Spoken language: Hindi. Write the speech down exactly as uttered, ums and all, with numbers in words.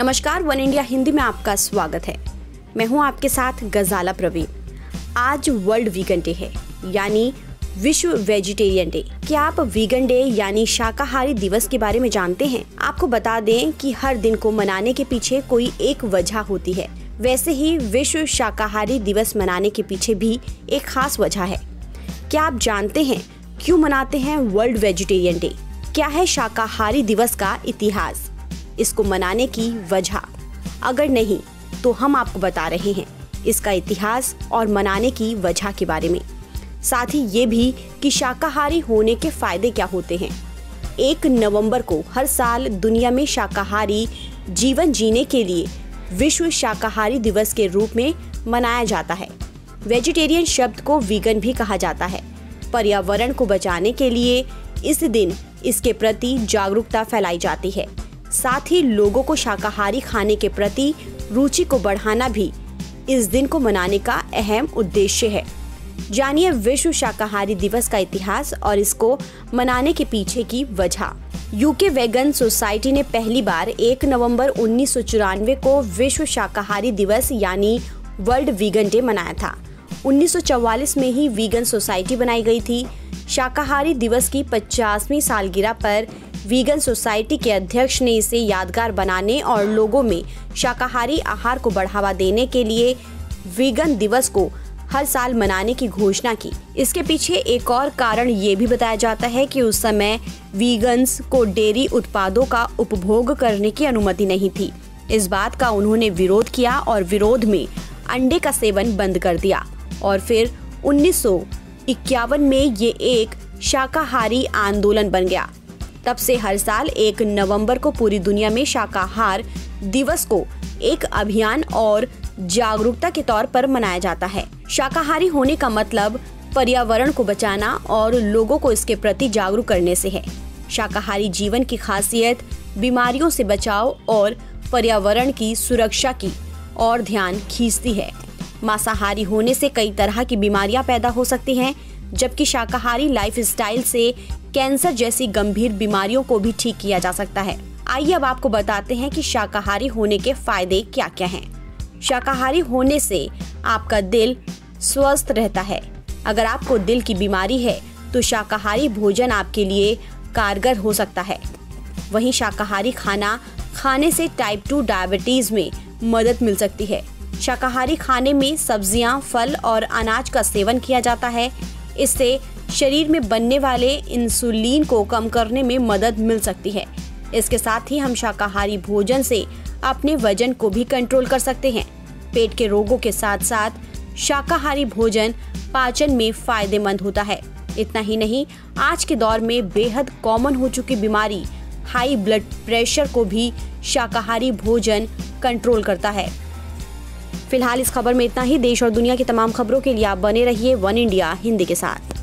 नमस्कार, वन इंडिया हिंदी में आपका स्वागत है। मैं हूं आपके साथ गजाला प्रवीण। आज वर्ल्ड वीगन डे है, यानी विश्व वेजिटेरियन डे। क्या आप वीगन डे यानी शाकाहारी दिवस के बारे में जानते हैं? आपको बता दें कि हर दिन को मनाने के पीछे कोई एक वजह होती है। वैसे ही विश्व शाकाहारी दिवस मनाने के पीछे भी एक खास वजह है। क्या आप जानते हैं क्यों मनाते हैं वर्ल्ड वेजिटेरियन डे? क्या है शाकाहारी दिवस का इतिहास, इसको मनाने की वजह? अगर नहीं तो हम आपको बता रहे हैं इसका इतिहास और मनाने की वजह के बारे में, साथ ही ये भी कि शाकाहारी होने के फायदे क्या होते हैं। एक नवंबर को हर साल दुनिया में शाकाहारी जीवन जीने के लिए विश्व शाकाहारी दिवस के रूप में मनाया जाता है। वेजिटेरियन शब्द को वीगन भी कहा जाता है। पर्यावरण को बचाने के लिए इस दिन इसके प्रति जागरूकता फैलाई जाती है, साथ ही लोगों को शाकाहारी खाने के प्रति रुचि को बढ़ाना भी इस दिन को मनाने का अहम उद्देश्य है। जानिए विश्व शाकाहारी दिवस का इतिहास और इसको मनाने के पीछे की वजह। यूके वेगन सोसाइटी ने पहली बार एक नवंबर उन्नीस सौ चौरानवे को विश्व शाकाहारी दिवस यानी वर्ल्ड वीगन डे मनाया था। उन्नीस सौ चौवालीस में ही वीगन सोसाइटी बनाई गई थी। शाकाहारी दिवस की पचासवीं सालगिरह पर वीगन सोसाइटी के अध्यक्ष ने इसे यादगार बनाने और लोगों में शाकाहारी आहार को बढ़ावा देने के लिए वीगन दिवस को हर साल मनाने की घोषणा की। इसके पीछे एक और कारण ये भी बताया जाता है कि उस समय वीगन्स को डेयरी उत्पादों का उपभोग करने की अनुमति नहीं थी। इस बात का उन्होंने विरोध किया और विरोध में अंडे का सेवन बंद कर दिया और फिर उन्नीस सौ इक्यावन में ये एक शाकाहारी आंदोलन बन गया। तब से हर साल एक नवंबर को पूरी दुनिया में शाकाहार दिवस को एक अभियान और जागरूकता के तौर पर मनाया जाता है। शाकाहारी होने का मतलब पर्यावरण को बचाना और लोगों को इसके प्रति जागरूक करने से है। शाकाहारी जीवन की खासियत बीमारियों से बचाव और पर्यावरण की सुरक्षा की और ध्यान खींचती है। मांसाहारी होने से कई तरह की बीमारियां पैदा हो सकती हैं, जबकि शाकाहारी लाइफस्टाइल से कैंसर जैसी गंभीर बीमारियों को भी ठीक किया जा सकता है। आइए अब आपको बताते हैं कि शाकाहारी होने के फायदे क्या क्या हैं। शाकाहारी होने से आपका दिल स्वस्थ रहता है। अगर आपको दिल की बीमारी है तो शाकाहारी भोजन आपके लिए कारगर हो सकता है। वहीं शाकाहारी खाना खाने से टाइप टू डायबिटीज में मदद मिल सकती है। शाकाहारी खाने में सब्जियां, फल और अनाज का सेवन किया जाता है। इससे शरीर में बनने वाले इंसुलिन को कम करने में मदद मिल सकती है। इसके साथ ही हम शाकाहारी भोजन से अपने वजन को भी कंट्रोल कर सकते हैं। पेट के रोगों के साथ साथ शाकाहारी भोजन पाचन में फायदेमंद होता है। इतना ही नहीं, आज के दौर में बेहद कॉमन हो चुकी बीमारी हाई ब्लड प्रेशर को भी शाकाहारी भोजन कंट्रोल करता है। फिलहाल इस खबर में इतना ही। देश और दुनिया की तमाम खबरों के लिए आप बने रहिए वन इंडिया हिंदी के साथ।